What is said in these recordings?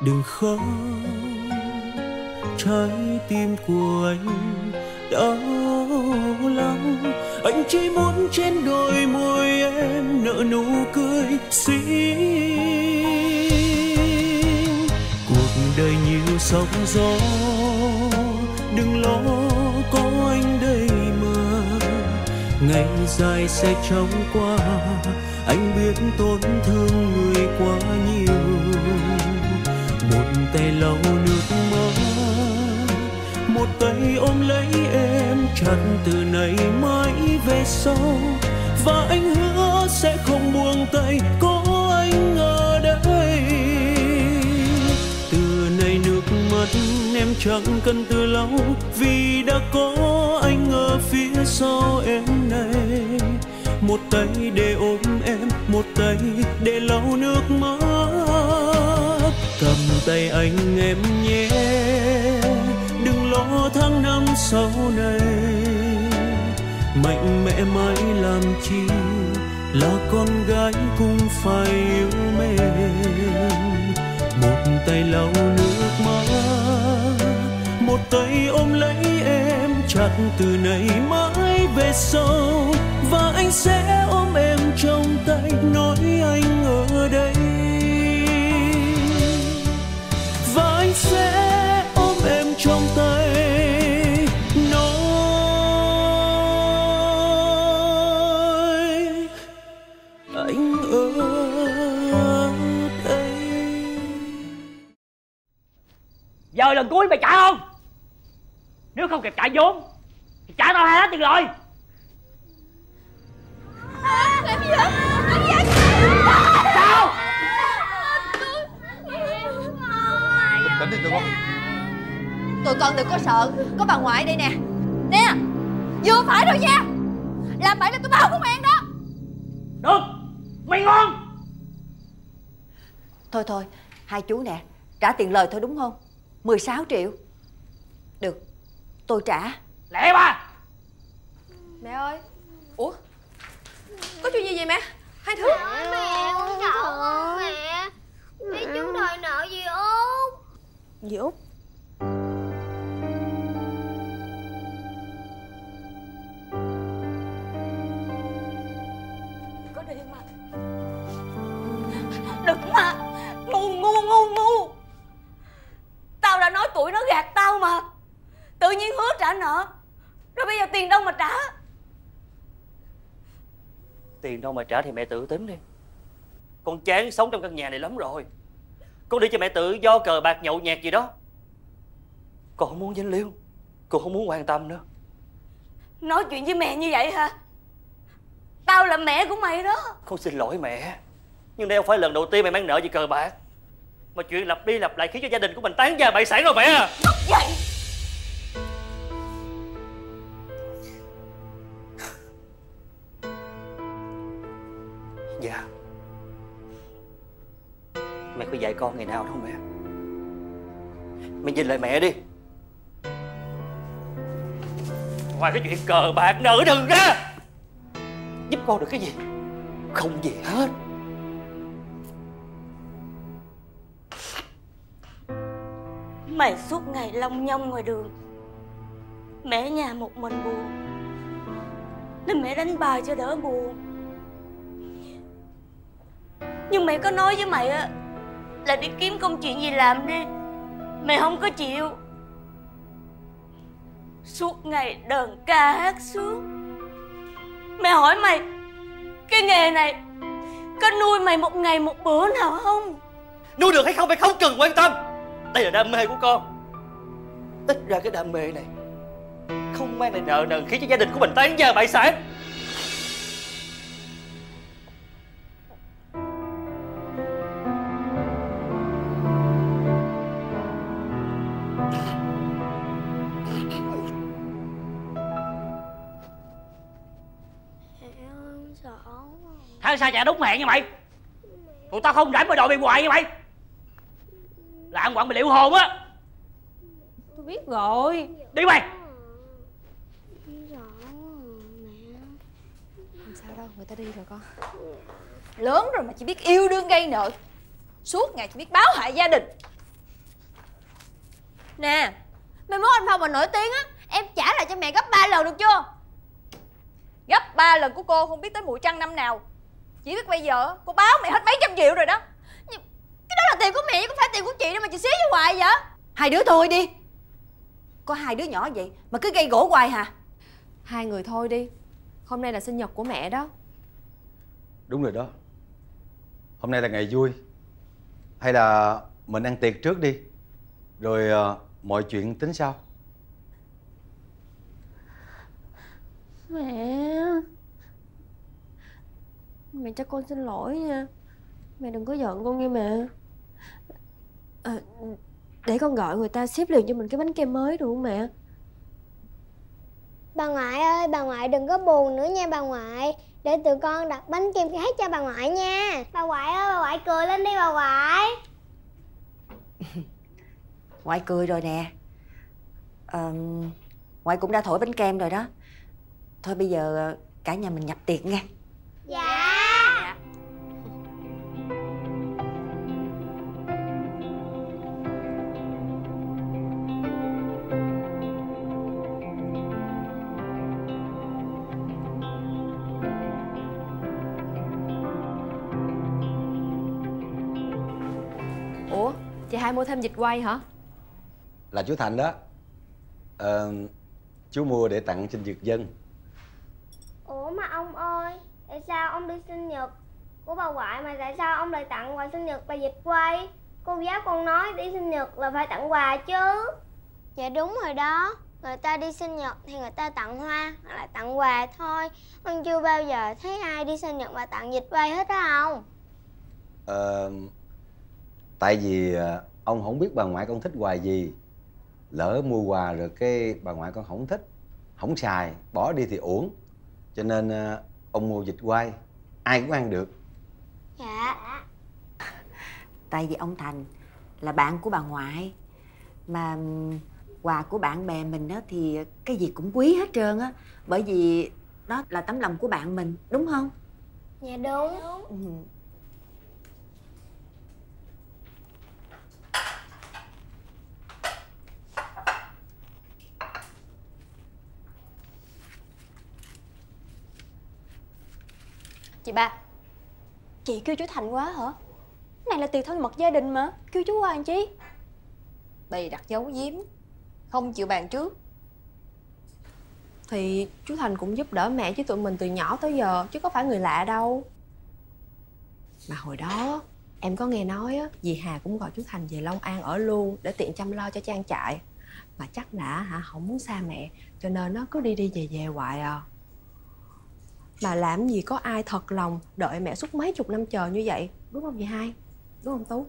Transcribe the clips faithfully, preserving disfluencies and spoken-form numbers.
đừng khóc, trái tim của anh đau lắm. Anh chỉ muốn trên đôi môi em nở nụ cười xinh. Cuộc đời nhiều sóng gió, đừng lo có anh đây mà. Ngày dài sẽ chóng qua, anh biết tổn thương người quá nhiều. Một tay lau nước mắt, một tay ôm lấy em chặt, từ nay mãi về sau. Và anh hứa sẽ không buông tay, có anh ở đây. Từ nay nước mắt em chẳng cần tự lau, vì đã có anh ở phía sau em này. Một tay để ôm em, một tay để lau nước mắt. Cầm tay anh em nhé, đừng lo tháng năm sau này. Mạnh mẽ mãi làm chi, là con gái cũng phải yêu mến. Một tay lau nước mắt, một tay ôm lấy em chặt, từ nay mãi về sau. Và anh sẽ ôm em trong tay, nói anh ở đây. Và anh sẽ ôm em trong tay, nói anh ở đây. Giờ lần cuối mày trả không? Nếu không kịp trả vốn thì trả tao hai lá tiền rồi. Làm gì vậy? Anh giết tôi! Sao? Tỉnh đi tụi con. Tụi con đừng có sợ, có bà ngoại đây nè. Nè, vừa phải thôi nha. Làm bậy là tụi tao của mày đó. Được, mày ngon. Thôi thôi, hai chú nè, trả tiền lời thôi đúng không? mười sáu triệu. Được, tôi trả. Lẹ ba. Mẹ ơi. Ủa? Có chuyện gì vậy mẹ? Hai thứ. Mẹ, mẹ con sợ không mẹ? Mẹ chú đòi nợ gì Út? Gì Út? Có đi mà. Đừng mà. Ngu ngu ngu ngu. Tao đã nói tụi nó gạt tao mà. Tự nhiên hứa trả nợ, rồi bây giờ tiền đâu mà trả? Tiền đâu mà trả thì mẹ tự tính đi. Con chán sống trong căn nhà này lắm rồi. Con đi cho mẹ tự do cờ bạc nhậu nhẹt gì đó. Con không muốn dính líu, con không muốn quan tâm nữa. Nói chuyện với mẹ như vậy hả? Tao là mẹ của mày đó. Con xin lỗi mẹ, nhưng đây không phải lần đầu tiên mẹ mang nợ vì cờ bạc. Mà chuyện lặp đi lặp lại khiến cho gia đình của mình tán gia bại sản rồi mẹ. Mất vậy. Dạ. Mẹ có dạy con ngày nào đâu mẹ. Mẹ nhìn lại mẹ đi. Ngoài cái chuyện cờ bạc nợ đừng ra, giúp con được cái gì? Không gì hết. Mày suốt ngày long nhong ngoài đường, mẹ nhà một mình buồn nên mẹ đánh bài cho đỡ buồn. Nhưng mẹ có nói với mày á là đi kiếm công chuyện gì làm đi, mày không có chịu. Suốt ngày đờn ca hát sướng. Mẹ hỏi mày, cái nghề này có nuôi mày một ngày một bữa nào không? Nuôi được hay không mày không cần quan tâm. Đây là đam mê của con. Ít ra cái đam mê này không mang lại nợ nần khiến cho gia đình của mình tán gia bại sản. Tháng sao trả đúng hẹn nha mày. Tụi tao không rảnh mà đòi mày hoài nha mày. Làm quặng mày liệu hồn á. Tôi biết rồi. Đi mày. Không sao đâu, người ta đi rồi con. Lớn rồi mà chỉ biết yêu đương gây nợ, suốt ngày chỉ biết báo hại gia đình. Nè, mai mốt anh Phong mà nổi tiếng á, em trả lại cho mẹ gấp ba lần được chưa? Gấp ba lần của cô không biết tới mùa trăng năm nào. Chỉ biết bây giờ cô báo mẹ hết mấy trăm triệu rồi đó. Nhưng cái đó là tiền của mẹ, cũng phải tiền của chị đâu mà chị xía vô hoài vậy. Hai đứa thôi đi. Có hai đứa nhỏ vậy mà cứ gây gỗ hoài hả? Hai người thôi đi. Hôm nay là sinh nhật của mẹ đó. Đúng rồi đó. Hôm nay là ngày vui. Hay là mình ăn tiệc trước đi, rồi uh, mọi chuyện tính sau. Mẹ, mẹ cho con xin lỗi nha. Mẹ đừng có giận con nghe mẹ. À, để con gọi người ta ship liền cho mình cái bánh kem mới được không mẹ? Bà ngoại ơi, bà ngoại đừng có buồn nữa nha bà ngoại. Để tụi con đặt bánh kem khác cho bà ngoại nha. Bà ngoại ơi, bà ngoại cười lên đi bà ngoại. Ngoại cười rồi nè. À, ngoại cũng đã thổi bánh kem rồi đó. Thôi bây giờ cả nhà mình nhập tiệc nghe. Dạ. Ủa, chị hai mua thêm vịt quay hả? Là chú Thành đó. Ờ, chú mua để tặng sinh nhật Dân. Ủa mà ông ơi, tại sao ông đi sinh nhật của bà ngoại mà tại sao ông lại tặng quà sinh nhật bà vịt quay? Cô giáo con nói đi sinh nhật là phải tặng quà chứ. Dạ đúng rồi đó. Người ta đi sinh nhật thì người ta tặng hoa hoặc là tặng quà thôi. Con chưa bao giờ thấy ai đi sinh nhật mà tặng vịt quay hết đó không? Ờ... Tại vì ông không biết bà ngoại con thích quà gì. Lỡ mua quà rồi cái bà ngoại con không thích, không xài, bỏ đi thì uổng. Cho nên ông mua vịt quay, ai cũng ăn được. Dạ. Tại vì ông Thành là bạn của bà ngoại, mà quà của bạn bè mình á thì cái gì cũng quý hết trơn á. Bởi vì đó là tấm lòng của bạn mình, đúng không? Dạ đúng, đúng. Ừ. Chị ba, chị kêu chú Thành quá hả? Cái này là tiệc thân mật gia đình mà, kêu chú qua làm chi? Bày đặt giấu giếm, không chịu bàn trước. Thì chú Thành cũng giúp đỡ mẹ với tụi mình từ nhỏ tới giờ, chứ có phải người lạ đâu. Mà hồi đó, em có nghe nói á, dì Hà cũng gọi chú Thành về Long An ở luôn để tiện chăm lo cho trang trại. Mà chắc là hả, không muốn xa mẹ, cho nên nó cứ đi đi về về hoài à. Mà làm gì có ai thật lòng đợi mẹ suốt mấy chục năm chờ như vậy, đúng không chị hai? Đúng không Tú?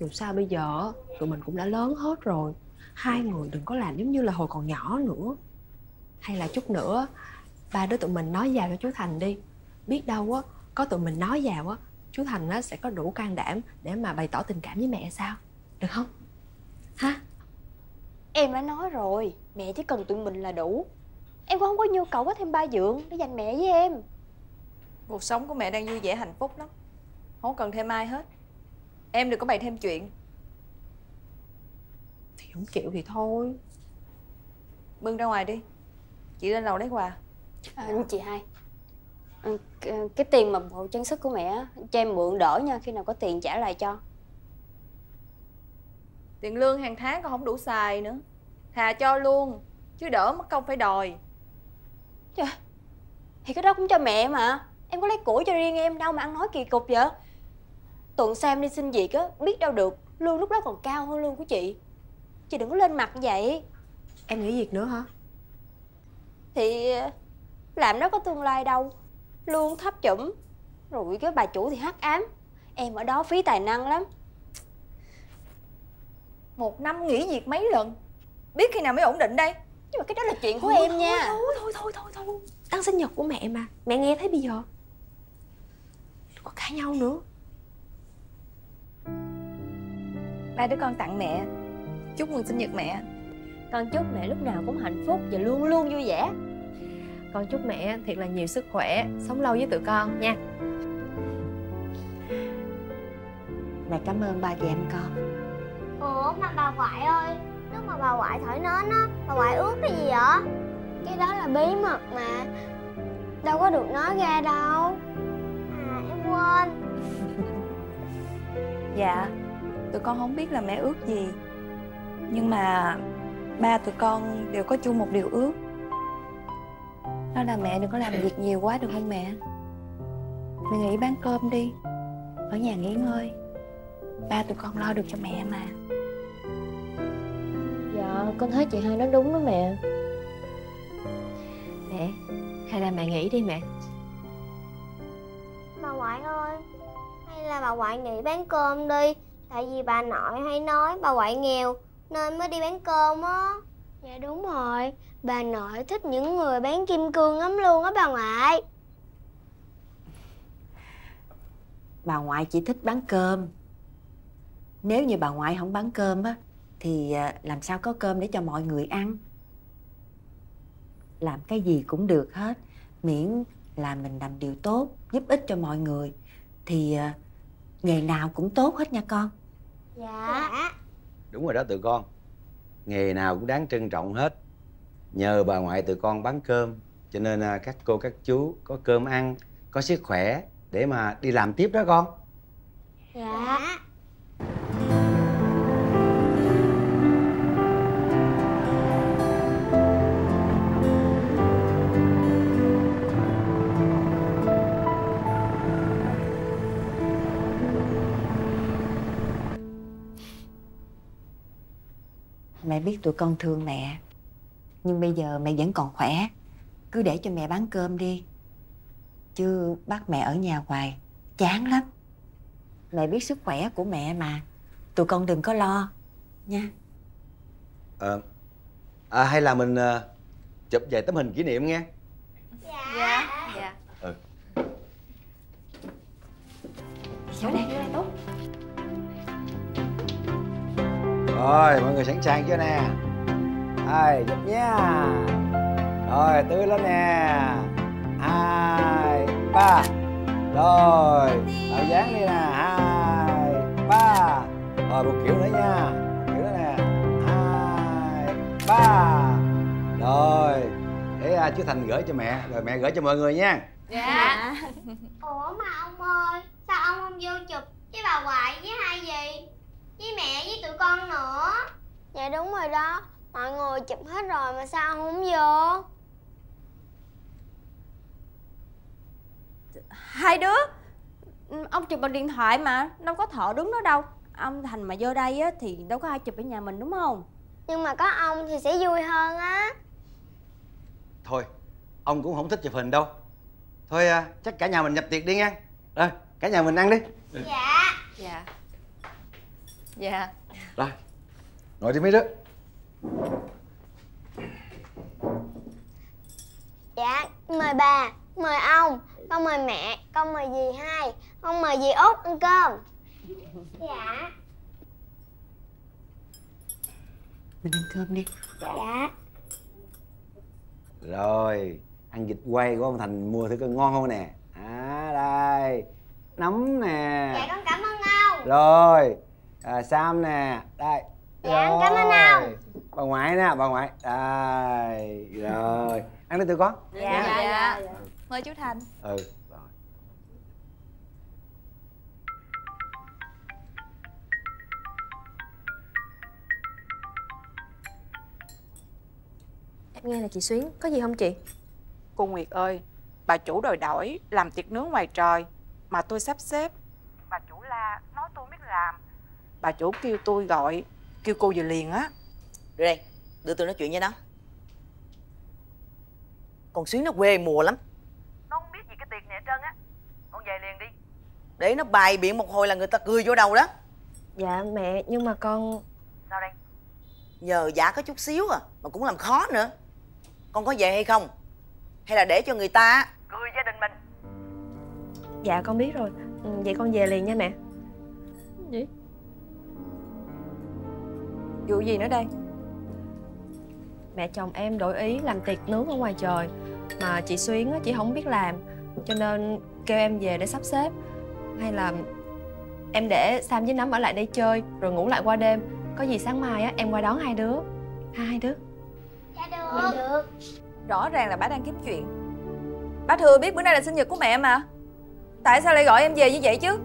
Dù sao bây giờ tụi mình cũng đã lớn hết rồi. Hai người đừng có làm giống như là hồi còn nhỏ nữa. Hay là chút nữa ba đứa tụi mình nói vào cho chú Thành đi. Biết đâu á, có tụi mình nói vào á, chú Thành á sẽ có đủ can đảm để mà bày tỏ tình cảm với mẹ sao? Được không? Hả? Em đã nói rồi, mẹ chỉ cần tụi mình là đủ. Em cũng không có nhu cầu có thêm ba dượng để dành mẹ với em. Cuộc sống của mẹ đang vui vẻ hạnh phúc lắm, không cần thêm ai hết. Em đừng có bày thêm chuyện. Thì không chịu thì thôi. Bưng ra ngoài đi, chị lên lầu lấy quà. À, chị hai, cái tiền mà bộ trang sức của mẹ cho em mượn đỡ nha, khi nào có tiền trả lại cho. Tiền lương hàng tháng còn không đủ xài nữa, thà cho luôn chứ đỡ mất công phải đòi. Trời, thì cái đó cũng cho mẹ mà. Em có lấy của cho riêng em đâu mà ăn nói kỳ cục vậy. Tuần xem đi xin việc á, biết đâu được lương lúc đó còn cao hơn lương của chị. Chị đừng có lên mặt vậy. Em nghỉ việc nữa hả? Thì làm đó có tương lai đâu, lương thấp chủm. Rồi cái bà chủ thì hắc ám, em ở đó phí tài năng lắm. Một năm nghỉ việc mấy lần, biết khi nào mới ổn định đây. Nhưng mà cái đó là chuyện của em nha. Thôi thôi thôi thôi thôi. Ăn sinh nhật của mẹ mà, mẹ nghe thấy bây giờ. Đừng có cãi nhau nữa. Ba đứa con tặng mẹ. Chúc mừng sinh nhật mẹ. Con chúc mẹ lúc nào cũng hạnh phúc và luôn luôn vui vẻ. Con chúc mẹ thiệt là nhiều sức khỏe, sống lâu với tụi con nha. Mẹ cảm ơn ba và em con. Ủa mà bà ngoại ơi, bà ngoại thổi nến á, bà ngoại ước cái gì vậy? Cái đó là bí mật mà, đâu có được nói ra đâu. À, em quên. Dạ, tụi con không biết là mẹ ước gì, nhưng mà ba tụi con đều có chung một điều ước, đó là mẹ đừng có làm việc nhiều quá được không mẹ? Mẹ nghỉ bán cơm đi, ở nhà nghỉ ngơi, ba tụi con lo được cho mẹ mà. Dạ, con thấy chị hai nói đúng đó mẹ. Mẹ, hay là mẹ nghỉ đi mẹ. Bà ngoại ơi, hay là bà ngoại nghỉ bán cơm đi. Tại vì bà nội hay nói bà ngoại nghèo nên mới đi bán cơm á. Dạ đúng rồi, bà nội thích những người bán kim cương lắm luôn á bà ngoại. Bà ngoại chỉ thích bán cơm. Nếu như bà ngoại không bán cơm á thì làm sao có cơm để cho mọi người ăn. Làm cái gì cũng được hết, miễn là mình làm điều tốt, giúp ích cho mọi người thì nghề nào cũng tốt hết nha con. Dạ. Đúng rồi đó tụi con, nghề nào cũng đáng trân trọng hết. Nhờ bà ngoại tụi con bán cơm cho nên các cô các chú có cơm ăn, có sức khỏe để mà đi làm tiếp đó con. Dạ. Mẹ biết tụi con thương mẹ, nhưng bây giờ mẹ vẫn còn khỏe, cứ để cho mẹ bán cơm đi, chứ bác mẹ ở nhà hoài chán lắm. Mẹ biết sức khỏe của mẹ mà, tụi con đừng có lo nha. Ờ à, à, hay là mình à, chụp vài tấm hình kỷ niệm nghe. Dạ. Dạ. Dạ. Ừ. Chỗ này, chỗ này tốt. Rồi, mọi người sẵn sàng chưa nè? Ai, chụp nha. Rồi, tươi lên nè. Hai, ba. Rồi, tạo dáng đi nè. Hai, ba. Rồi, một kiểu nữa nha. Kiểu nữa nè. Hai, ba. Rồi, để chú Thành gửi cho mẹ, rồi mẹ gửi cho mọi người nha. Dạ. Ủa mà ông ơi, sao ông không vô chụp với bà ngoại với hai dì? Với mẹ với tụi con nữa. Dạ đúng rồi đó, mọi người chụp hết rồi mà sao không vô? Hai đứa ông chụp bằng điện thoại mà, đâu có thợ đứng đó đâu. Ông Thành mà vô đây á thì đâu có ai chụp ở nhà mình đúng không? Nhưng mà có ông thì sẽ vui hơn á. Thôi, ông cũng không thích chụp hình đâu. Thôi chắc cả nhà mình nhập tiệc đi nha. Rồi, cả nhà mình ăn đi. Dạ. Dạ. Dạ. Rồi, ngồi đi mấy đứa. Dạ, mời bà, mời ông, con mời mẹ, con mời dì hai, con mời dì Út ăn cơm. Dạ. Mình ăn cơm đi. Dạ. Rồi, ăn vịt quay của ông Thành mua thử coi ngon không nè. À, đây, nóng nè. Dạ, con cảm ơn ông. Rồi. À, Sam nè, đây. Dạ, rồi. Cảm ơn ông. Bà ngoại nè, bà ngoại. Đây, rồi. Ăn đi tụi con. Dạ, dạ, dạ. Dạ. Dạ. Mời chú Thành. Ừ, rồi. Em nghe là chị Xuyến, có gì không chị? Cô Nguyệt ơi, bà chủ đòi đổi làm tiệc nướng ngoài trời mà tôi sắp xếp. Bà chủ la, nói tôi biết làm. Bà chủ kêu tôi gọi, kêu cô về liền á. Đưa đây, đưa tôi nói chuyện với nó. Còn Xuyến nó quê mùa lắm, nó không biết gì cái tiệc này hết trơn á. Con về liền đi, để nó bài biện một hồi là người ta cười vô đầu đó. Dạ mẹ, nhưng mà con... Sao đây? Nhờ giả có chút xíu à, mà cũng làm khó nữa. Con có về hay không? Hay là để cho người ta cười gia đình mình? Dạ con biết rồi, vậy con về liền nha mẹ. Gì? Vụ gì nữa đây? Mẹ chồng em đổi ý làm tiệc nướng ở ngoài trời mà chị Xuyến á, chị không biết làm, cho nên kêu em về để sắp xếp. Hay là em để Sam với Nấm ở lại đây chơi rồi ngủ lại qua đêm, có gì sáng mai á em qua đón hai đứa. Hai đứa. Dạ được. Được. Rõ ràng là bà đang kiếm chuyện. Bà thừa biết bữa nay là sinh nhật của mẹ mà. Tại sao lại gọi em về như vậy chứ?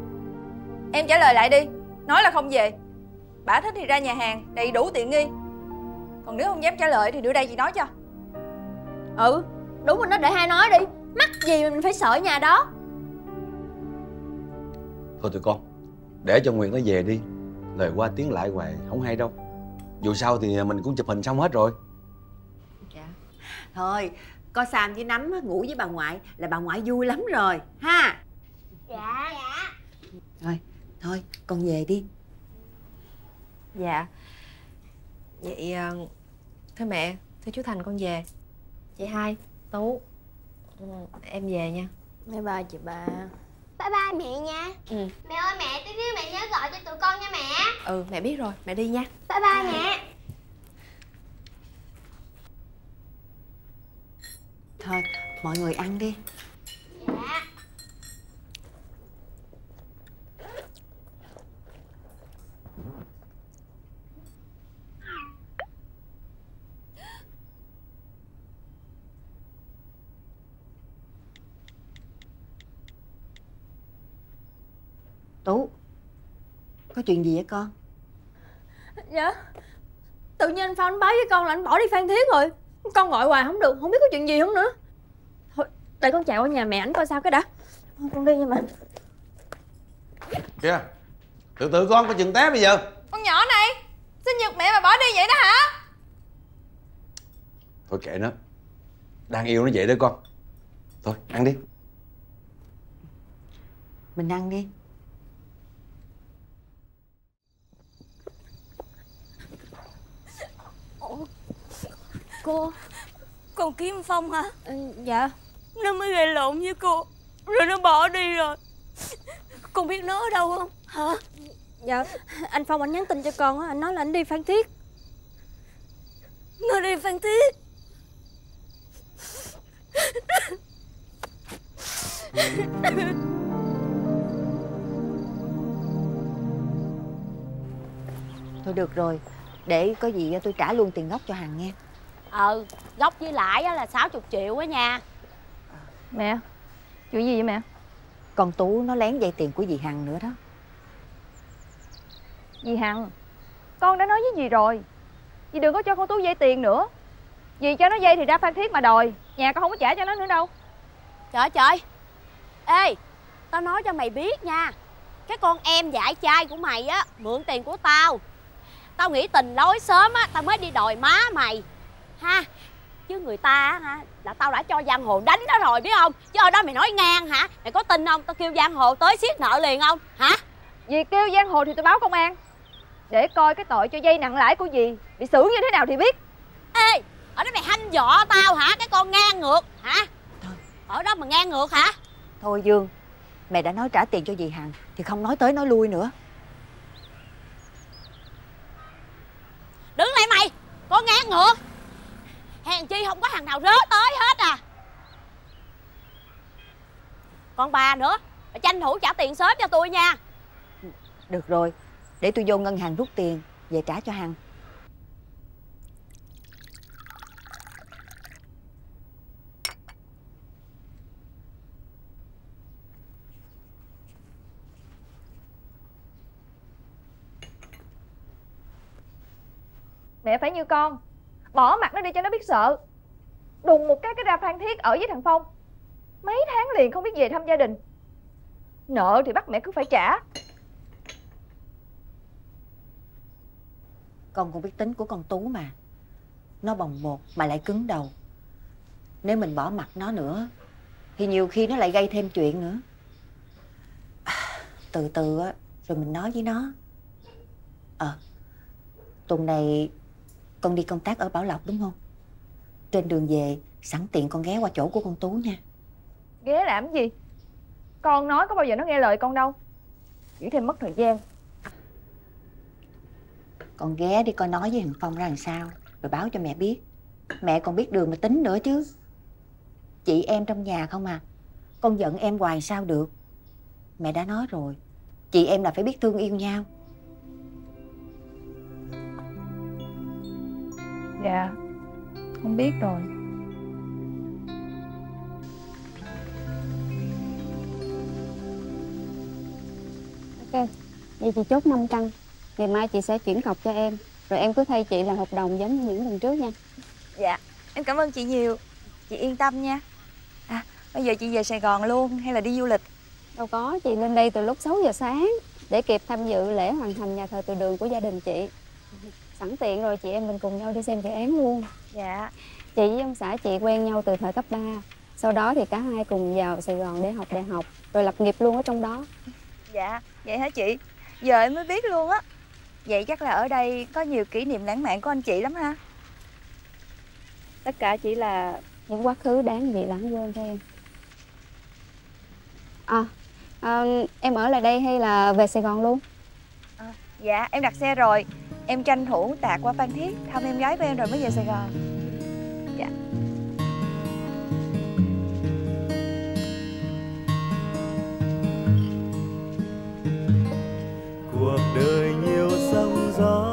Em trả lời lại đi. Nói là không về. Bà thích thì ra nhà hàng đầy đủ tiện nghi. Còn nếu không dám trả lời thì đưa đây chị nói cho. Ừ, đúng rồi, nó để hai nói đi. Mắc gì mà mình phải sợ nhà đó. Thôi tụi con, để cho Nguyệt nó về đi. Lời qua tiếng lại hoài không hay đâu. Dù sao thì mình cũng chụp hình xong hết rồi. Dạ. Thôi, coi Sam với Nắm ngủ với bà ngoại là bà ngoại vui lắm rồi ha. Dạ. Dạ. Thôi, thôi con về đi. Dạ. Vậy thế mẹ, thế chú Thành con về. Chị Hai, Tú, em về nha. Bye bye chị ba. Bye bye mẹ nha. Ừ. Mẹ ơi mẹ, tí nữa mẹ nhớ gọi cho tụi con nha mẹ. Ừ mẹ biết rồi, mẹ đi nha. Bye bye, bye. Mẹ. Thôi mọi người ăn đi. Dạ. Tú, có chuyện gì vậy con? Dạ, tự nhiên anh Phong anh báo với con là anh bỏ đi Phan Thiết rồi. Con gọi hoài không được, không biết có chuyện gì không nữa. Thôi, để con chạy qua nhà mẹ ảnh coi sao cái đã. Con đi nha mẹ. Kìa, từ từ con, có chừng té bây giờ. Con nhỏ này, sinh nhật mẹ mà bỏ đi vậy đó hả? Thôi kệ nó, đang yêu nó vậy đó con. Thôi, ăn đi. Mình ăn đi. Cô, con kiếm Phong hả? Ừ, dạ. Nó mới gây lộn với cô, rồi nó bỏ đi rồi. Con biết nó ở đâu không? Hả? Dạ, anh Phong anh nhắn tin cho con á, anh nói là anh đi Phan Thiết. Nó đi Phan Thiết. Thôi được rồi, để có gì tôi trả luôn tiền gốc cho Hằng nghe. Ừ, gốc với lãi là sáu mươi triệu á nha. Mẹ, chuyện gì vậy mẹ? Con Tú nó lén vay tiền của dì Hằng nữa đó. Dì Hằng, con đã nói với dì rồi. Dì đừng có cho con Tú vay tiền nữa. Dì cho nó vay thì ra Phan Thiết mà đòi. Nhà con không có trả cho nó nữa đâu. Trời trời. Ê, tao nói cho mày biết nha. Cái con em dại trai của mày á, mượn tiền của tao. Tao nghĩ tình lối sớm á, tao mới đi đòi má mày ha. Chứ người ta ha, là tao đã cho giang hồ đánh nó rồi biết không. Chứ ở đó mày nói ngang hả? Mày có tin không? Tao kêu giang hồ tới siết nợ liền không hả? Vì kêu giang hồ thì tao báo công an, để coi cái tội cho vay nặng lãi của dì bị xử như thế nào thì biết. Ê, ở đó mày hanh dọ tao hả? Cái con ngang ngược hả? Thôi. Ở đó mà ngang ngược hả? Thôi Dương, mẹ đã nói trả tiền cho dì Hằng thì không nói tới nói lui nữa. Đứng lại mày, con ngang ngược. Hèn chi không có thằng nào rớ tới hết à. Còn bà nữa, bà tranh thủ trả tiền sớm cho tôi nha. Được rồi, để tôi vô ngân hàng rút tiền về trả cho Hằng. Mẹ phải như con, bỏ mặt nó đi cho nó biết sợ. Đùng một cái cái ra Phan Thiết ở với thằng Phong, mấy tháng liền không biết về thăm gia đình. Nợ thì bắt mẹ cứ phải trả. Con cũng biết tính của con Tú mà, nó bồng bột mà lại cứng đầu. Nếu mình bỏ mặt nó nữa thì nhiều khi nó lại gây thêm chuyện nữa. à, Từ từ á, rồi mình nói với nó. Ờ à, tuần này con đi công tác ở Bảo Lộc đúng không? Trên đường về, sẵn tiện con ghé qua chỗ của con Tú nha. Ghé làm gì? Con nói có bao giờ nó nghe lời con đâu. Chỉ thêm mất thời gian. Con ghé đi coi nói với thằng Phong ra làm sao, rồi báo cho mẹ biết. Mẹ còn biết đường mà tính nữa chứ. Chị em trong nhà không à, con giận em hoài sao được. Mẹ đã nói rồi, chị em là phải biết thương yêu nhau. Dạ, không biết rồi. Ok, vậy chị chốt năm trăm. Ngày mai chị sẽ chuyển cọc cho em. Rồi em cứ thay chị làm hợp đồng giống như những lần trước nha. Dạ, em cảm ơn chị nhiều. Chị yên tâm nha. À, bây giờ chị về Sài Gòn luôn hay là đi du lịch? Đâu có, chị lên đây từ lúc sáu giờ sáng để kịp tham dự lễ hoàn thành nhà thờ Từ Đường của gia đình chị. Sẵn tiện rồi chị em mình cùng nhau đi xem dự án luôn. Dạ. Chị với ông xã chị quen nhau từ thời cấp ba. Sau đó thì cả hai cùng vào Sài Gòn để học đại học, rồi lập nghiệp luôn ở trong đó. Dạ, vậy hả chị? Giờ em mới biết luôn á. Vậy chắc là ở đây có nhiều kỷ niệm lãng mạn của anh chị lắm ha? Tất cả chỉ là những quá khứ đáng bị lãng quên thôi em. À, à, em ở lại đây hay là về Sài Gòn luôn? À, dạ, em đặt xe rồi. Em tranh thủ tạt qua Phan Thiết thăm em gái của em rồi mới về Sài Gòn. Dạ. Cuộc đời nhiều sóng gió,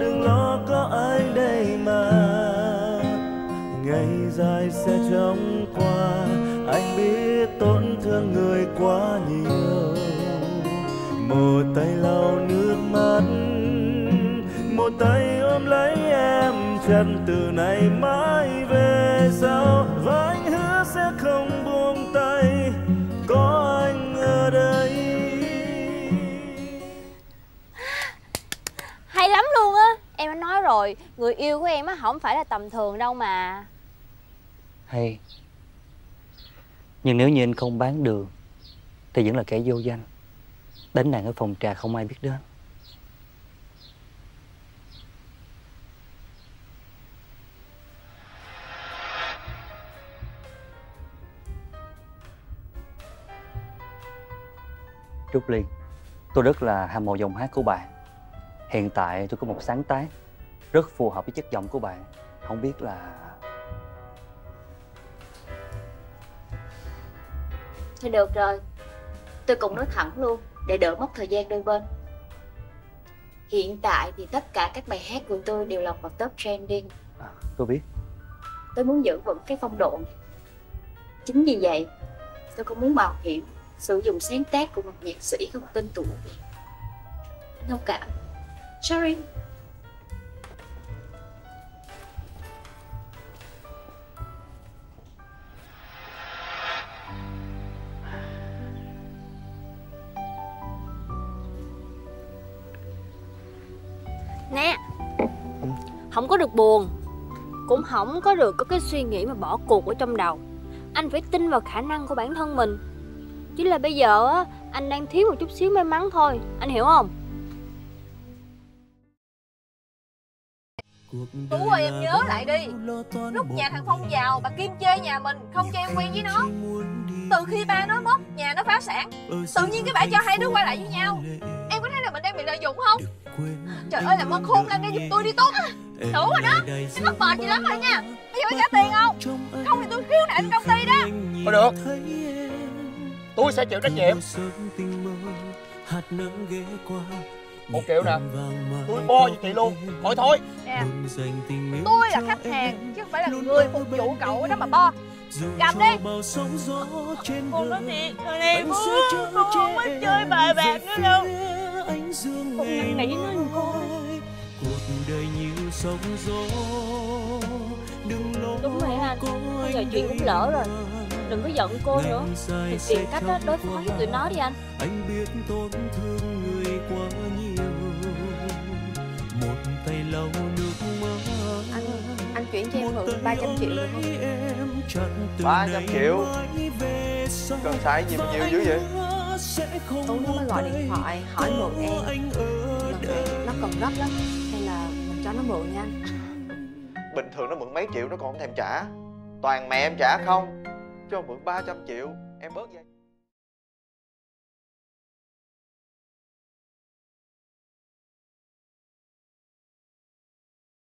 đừng lo có anh đây mà. Ngày dài sẽ chóng qua, anh biết tổn thương người quá nhiều. Một tay lau nước mắt, một tay ôm lấy em chặt, từ nay mãi về sau và anh hứa sẽ không buông tay, có anh ở đây. Hay lắm luôn á, em đã nói rồi, người yêu của em á không phải là tầm thường đâu mà. Hay, nhưng nếu như anh không bán đường thì vẫn là kẻ vô danh, đánh nàng ở phòng trà không ai biết đến. Trúc Liên, tôi rất là hâm mộ giọng hát của bạn. Hiện tại tôi có một sáng tác rất phù hợp với chất giọng của bạn. Không biết là... Thôi được rồi, tôi cũng nói thẳng luôn để đỡ mất thời gian đôi bên. Hiện tại thì tất cả các bài hát của tôi đều lọt vào top trending. À, tôi biết. Tôi muốn giữ vững cái phong độ này. Chính vì vậy, tôi không muốn mạo hiểm sử dụng sáng tác của một nhạc sĩ không tên tuổi. Thông cảm. Sorry. Nè, không có được buồn, cũng không có được có cái suy nghĩ mà bỏ cuộc ở trong đầu. Anh phải tin vào khả năng của bản thân mình. Chỉ là bây giờ á, anh đang thiếu một chút xíu may mắn thôi, anh hiểu không? Tú ơi, em nhớ lại đi. Lúc nhà thằng Phong vào, bà Kim chê nhà mình, không cho em quen với nó. Từ khi ba nó mất, nhà nó phá sản, tự nhiên cái bà cho hai đứa quay lại với nhau. Em có thấy là mình đang bị lợi dụng không? Trời ơi, làm ơn khôn lên đây giúp tôi đi Tú. Đủ rồi đó, em mắc mệt gì lắm rồi nha. Bây giờ phải trả tiền không? Không thì tôi khiếu nại công ty đó. Thôi được, tôi sẽ chịu trách nhiệm. Một triệu nè, tôi bo với chị luôn. Thôi thôi nè, tôi là khách hàng chứ không phải là người phục vụ cậu đó mà bo. Cầm đi. Cô nói thiệt, rồi này bố, cô không có chơi bài bạc nữa đâu. Cô nặng nỉ nữa rồi cô. Đúng rồi anh, bây giờ chuyện cũng lỡ rồi, đừng có giận cô nữa. Thì tìm cách đó, đối phó với tụi nó đi anh. Anh biết tổn thương người quá nhiều. Một tay lau nước mắt. Anh, anh chuyển cho em mượn ba trăm triệu được không? ba trăm triệu? Cần xài gì mà nhiều dữ vậy? Tú nó mới gọi điện thoại hỏi mượn em. Lần này nó cần gấp lắm, hay là mình cho nó mượn nha anh. Bình thường nó mượn mấy triệu nó còn không thèm trả. Toàn mẹ em trả không, cho mượn ba trăm triệu em bớt vậy.